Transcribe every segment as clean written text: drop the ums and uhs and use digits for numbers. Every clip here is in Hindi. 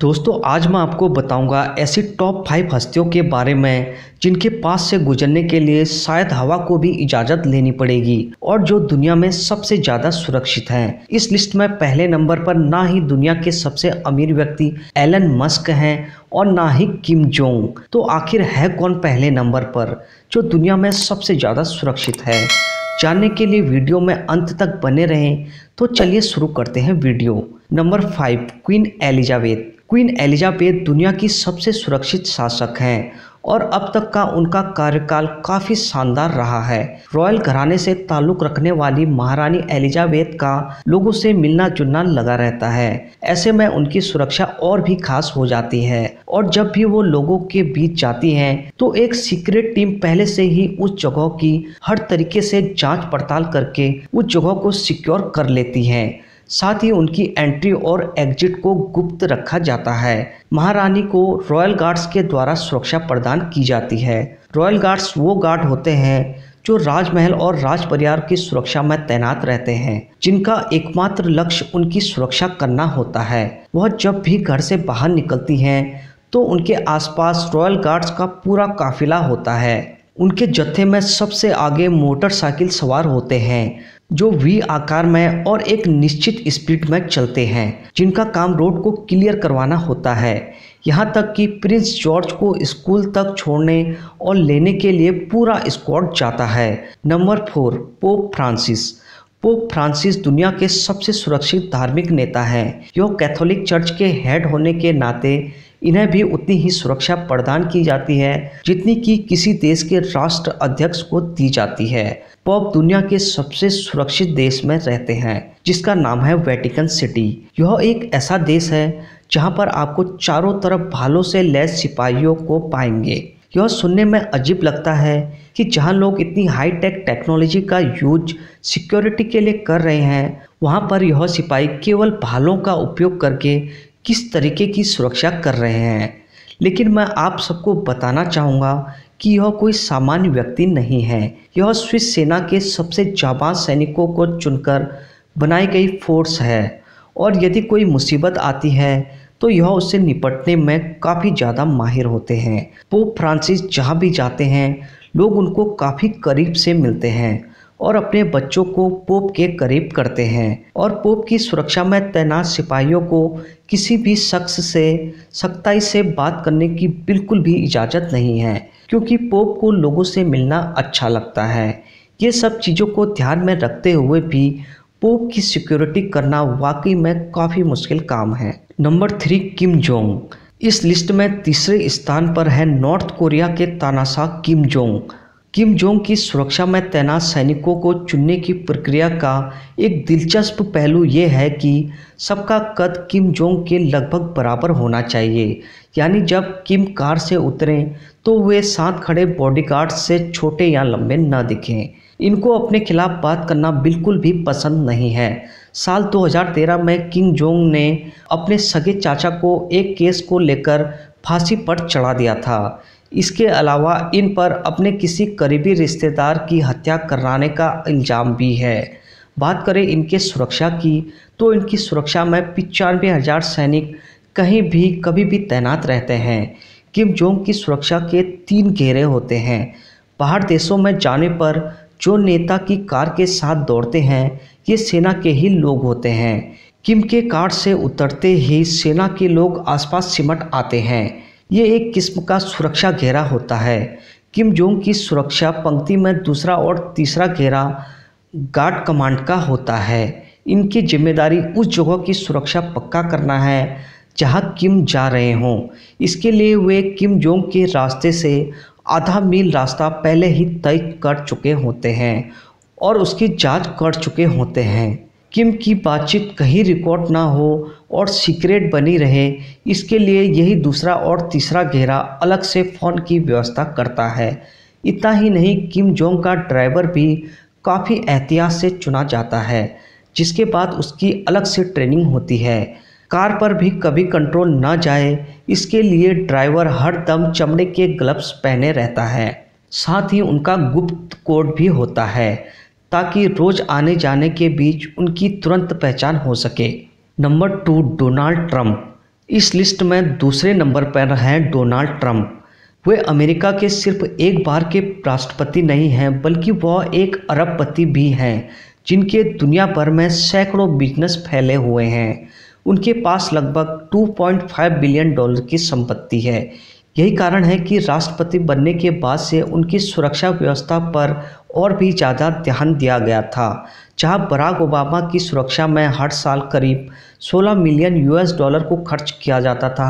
दोस्तों आज मैं आपको बताऊंगा ऐसी टॉप 5 हस्तियों के बारे में जिनके पास से गुजरने के लिए शायद हवा को भी इजाज़त लेनी पड़ेगी और जो दुनिया में सबसे ज़्यादा सुरक्षित हैं। इस लिस्ट में पहले नंबर पर ना ही दुनिया के सबसे अमीर व्यक्ति एलन मस्क हैं और ना ही किम जोंग। तो आखिर है कौन पहले नंबर पर जो दुनिया में सबसे ज़्यादा सुरक्षित है, जानने के लिए वीडियो में अंत तक बने रहें। तो चलिए शुरू करते हैं video. Number 5 Queen Elizabeth. Queen Elizabeth दुनिया की सबसे सुरक्षित शासक हैं और अब तक का उनका कार्यकाल काफ़ी शानदार रहा है। रॉयल घराने से ताल्लुक़ रखने वाली महारानी एलिजाबेथ का लोगों से मिलना जुलना लगा रहता है, ऐसे में उनकी सुरक्षा और भी खास हो जाती है। और जब भी वो लोगों के बीच जाती हैं तो एक सीक्रेट टीम पहले से ही उस जगह की हर तरीके से जांच पड़ताल करके उस जगह को सिक्योर कर लेती है। साथ ही उनकी एंट्री और एग्जिट को गुप्त रखा जाता है। महारानी को रॉयल गार्ड्स के द्वारा सुरक्षा प्रदान की जाती है। रॉयल गार्ड्स वो गार्ड होते हैं जो राजमहल और राज परिवार की सुरक्षा में तैनात रहते हैं, जिनका एकमात्र लक्ष्य उनकी सुरक्षा करना होता है। वह जब भी घर से बाहर निकलती हैं तो उनके आसपास रॉयल गार्ड्स का पूरा काफिला होता है। उनके जत्थे में सबसे आगे मोटरसाइकिल सवार होते हैं जो वी आकार में और एक निश्चित स्पीड में चलते हैं, जिनका काम रोड को क्लियर करवाना होता है। यहाँ तक कि प्रिंस जॉर्ज को स्कूल तक छोड़ने और लेने के लिए पूरा स्क्वाड जाता है। Number 4 Pope Francis. Pope Francis दुनिया के सबसे सुरक्षित धार्मिक नेता हैं। यह कैथोलिक चर्च के हेड होने के नाते इन्हें भी उतनी ही सुरक्षा प्रदान की जाती है जितनी कि किसी देश के राष्ट्र अध्यक्ष को दी जाती है। पोप दुनिया के सबसे सुरक्षित देश में रहते हैं जिसका नाम है वेटिकन सिटी। यह एक ऐसा देश है जहां पर आपको चारों तरफ भालों से लैस सिपाहियों को पाएंगे। यह सुनने में अजीब लगता है कि जहां लोग इतनी हाईटेक टेक्नोलॉजी का यूज सिक्योरिटी के लिए कर रहे हैं, वहां पर यह सिपाही केवल भालों का उपयोग करके किस तरीके की सुरक्षा कर रहे हैं। लेकिन मैं आप सबको बताना चाहूँगा कि यह कोई सामान्य व्यक्ति नहीं है। यह स्विस सेना के सबसे जाबाज सैनिकों को चुनकर बनाई गई फोर्स है और यदि कोई मुसीबत आती है तो यह उससे निपटने में काफ़ी ज़्यादा माहिर होते हैं। पोप फ्रांसिस जहाँ भी जाते हैं लोग उनको काफ़ी करीब से मिलते हैं और अपने बच्चों को पोप के करीब करते हैं और पोप की सुरक्षा में तैनात सिपाहियों को किसी भी शख्स से सख्ताई से बात करने की बिल्कुल भी इजाज़त नहीं है, क्योंकि पोप को लोगों से मिलना अच्छा लगता है। ये सब चीज़ों को ध्यान में रखते हुए भी पोप की सिक्योरिटी करना वाकई में काफ़ी मुश्किल काम है। Number 3 Kim Jong. इस लिस्ट में तीसरे स्थान पर है नॉर्थ कोरिया के तानाशाह किम जोंग। किम जोंग की सुरक्षा में तैनात सैनिकों को चुनने की प्रक्रिया का एक दिलचस्प पहलू ये है कि सबका कद किम जोंग के लगभग बराबर होना चाहिए, यानी जब किम कार से उतरें तो वे साथ खड़े बॉडीगार्ड से छोटे या लंबे न दिखें। इनको अपने खिलाफ बात करना बिल्कुल भी पसंद नहीं है। साल 2013 में किम जोंग ने अपने सगे चाचा को एक केस को लेकर फांसी पर चढ़ा दिया था। इसके अलावा इन पर अपने किसी करीबी रिश्तेदार की हत्या कराने का इल्ज़ाम भी है। बात करें इनके सुरक्षा की तो इनकी सुरक्षा में 95,000 सैनिक कहीं भी कभी भी तैनात रहते हैं। किम जोंग की सुरक्षा के 3 घेरे होते हैं। बाहर देशों में जाने पर जो नेता की कार के साथ दौड़ते हैं ये सेना के ही लोग होते हैं। किम के कार से उतरते ही सेना के लोग आसपास सिमट आते हैं। ये एक किस्म का सुरक्षा घेरा होता है। किम जोंग की सुरक्षा पंक्ति में दूसरा और तीसरा घेरा गार्ड कमांड का होता है। इनकी जिम्मेदारी उस जगह की सुरक्षा पक्का करना है जहां किम जा रहे हों। इसके लिए वे किम जोंग के रास्ते से आधा मील रास्ता पहले ही तय कर चुके होते हैं और उसकी जांच कर चुके होते हैं। किम की बातचीत कहीं रिकॉर्ड ना हो और सीक्रेट बनी रहे, इसके लिए यही दूसरा और तीसरा घेरा अलग से फ़ोन की व्यवस्था करता है। इतना ही नहीं, किम जोंग का ड्राइवर भी काफ़ी एहतियात से चुना जाता है, जिसके बाद उसकी अलग से ट्रेनिंग होती है। कार पर भी कभी कंट्रोल ना जाए, इसके लिए ड्राइवर हर दम चमड़े के ग्लव्स पहने रहता है। साथ ही उनका गुप्त कोड भी होता है ताकि रोज़ आने जाने के बीच उनकी तुरंत पहचान हो सके। Number 2 Donald Trump. इस लिस्ट में दूसरे नंबर पर हैं डोनाल्ड ट्रंप। वे अमेरिका के सिर्फ एक बार के राष्ट्रपति नहीं हैं, बल्कि वह एक अरबपति भी हैं जिनके दुनिया भर में सैकड़ों बिजनेस फैले हुए हैं। उनके पास लगभग 2.5 बिलियन डॉलर की संपत्ति है। यही कारण है कि राष्ट्रपति बनने के बाद से उनकी सुरक्षा व्यवस्था पर और भी ज़्यादा ध्यान दिया गया था, जहां बराक ओबामा की सुरक्षा में हर साल करीब 16 मिलियन यूएस डॉलर को खर्च किया जाता था।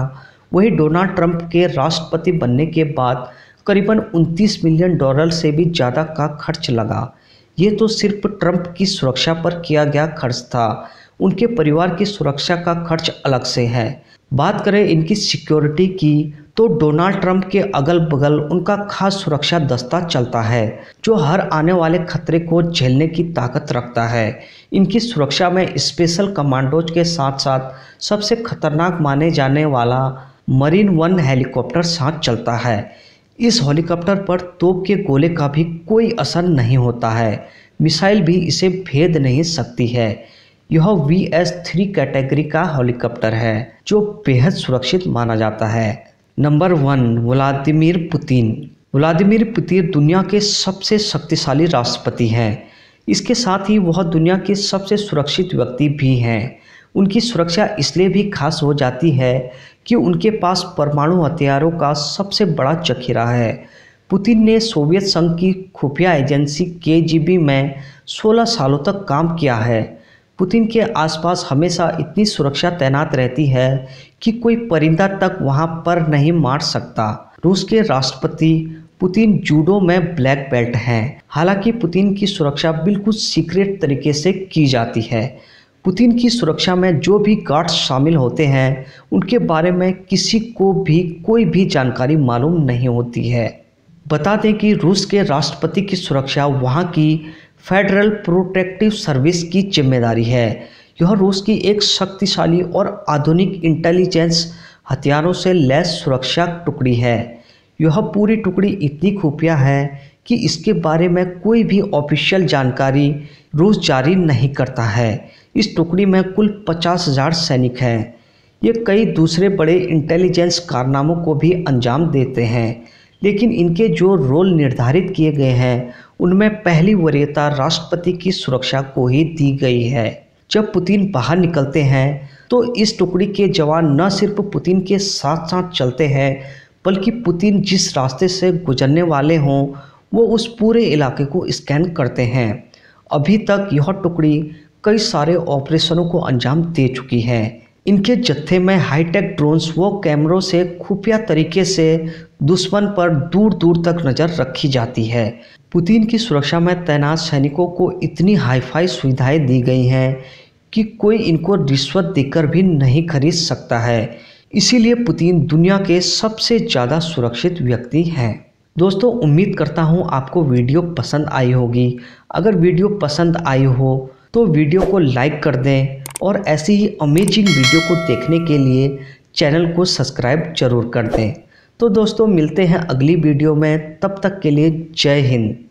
वहीं डोनाल्ड ट्रंप के राष्ट्रपति बनने के बाद करीबन 29 मिलियन डॉलर से भी ज़्यादा का खर्च लगा। ये तो सिर्फ ट्रंप की सुरक्षा पर किया गया खर्च था, उनके परिवार की सुरक्षा का खर्च अलग से है। बात करें इनकी सिक्योरिटी की, तो डोनाल्ड ट्रंप के अगल बगल उनका खास सुरक्षा दस्ता चलता है, जो हर आने वाले खतरे को झेलने की ताकत रखता है। इनकी सुरक्षा में स्पेशल कमांडोज के साथ साथ सबसे खतरनाक माने जाने वाला मरीन वन हेलीकॉप्टर साथ चलता है। इस हेलीकॉप्टर पर तोप के गोले का भी कोई असर नहीं होता है, मिसाइल भी इसे भेद नहीं सकती है। यह VS-3 कैटेगरी का हेलीकॉप्टर है, जो बेहद सुरक्षित माना जाता है। Number 1, Vladimir Putin. Vladimir Putin दुनिया के सबसे शक्तिशाली राष्ट्रपति हैं। इसके साथ ही वह दुनिया के सबसे सुरक्षित व्यक्ति भी हैं। उनकी सुरक्षा इसलिए भी खास हो जाती है कि उनके पास परमाणु हथियारों का सबसे बड़ा जखीरा है। पुतिन ने सोवियत संघ की खुफिया एजेंसी KGB में 16 सालों तक काम किया है। पुतिन के आसपास हमेशा इतनी सुरक्षा तैनात रहती है कि कोई परिंदा तक वहां पर नहीं मार सकता। रूस के राष्ट्रपति पुतिन जूडो में ब्लैक बेल्ट हैं। हालांकि पुतिन की सुरक्षा बिल्कुल सीक्रेट तरीके से की जाती है। पुतिन की सुरक्षा में जो भी गार्ड्स शामिल होते हैं, उनके बारे में किसी को भी कोई भी जानकारी मालूम नहीं होती है। बता दें कि रूस के राष्ट्रपति की सुरक्षा वहाँ की फेडरल प्रोटेक्टिव सर्विस की जिम्मेदारी है। यह रूस की एक शक्तिशाली और आधुनिक इंटेलिजेंस हथियारों से लैस सुरक्षा टुकड़ी है। यह पूरी टुकड़ी इतनी खुफिया है कि इसके बारे में कोई भी ऑफिशियल जानकारी रूस जारी नहीं करता है। इस टुकड़ी में कुल 50,000 सैनिक हैं। ये कई दूसरे बड़े इंटेलिजेंस कारनामों को भी अंजाम देते हैं, लेकिन इनके जो रोल निर्धारित किए गए हैं, उनमें पहली वरीयता राष्ट्रपति की सुरक्षा को ही दी गई है। जब पुतिन बाहर निकलते हैं, तो इस टुकड़ी के जवान न सिर्फ पुतिन के साथ साथ चलते हैं, बल्कि पुतिन जिस रास्ते से गुजरने वाले हों, वो उस पूरे इलाके को स्कैन करते हैं। अभी तक यह टुकड़ी कई सारे ऑपरेशनों को अंजाम दे चुकी है। इनके जत्थे में हाईटेक ड्रोन्स व कैमरों से खुफिया तरीके से दुश्मन पर दूर दूर तक नज़र रखी जाती है। पुतिन की सुरक्षा में तैनात सैनिकों को इतनी हाईफाई सुविधाएं दी गई हैं कि कोई इनको रिश्वत देकर भी नहीं खरीद सकता है। इसीलिए पुतिन दुनिया के सबसे ज़्यादा सुरक्षित व्यक्ति हैं। दोस्तों, उम्मीद करता हूँ आपको वीडियो पसंद आई होगी। अगर वीडियो पसंद आई हो तो वीडियो को लाइक कर दें और ऐसी ही अमेजिंग वीडियो को देखने के लिए चैनल को सब्सक्राइब जरूर कर दें। तो दोस्तों, मिलते हैं अगली वीडियो में। तब तक के लिए जय हिंद।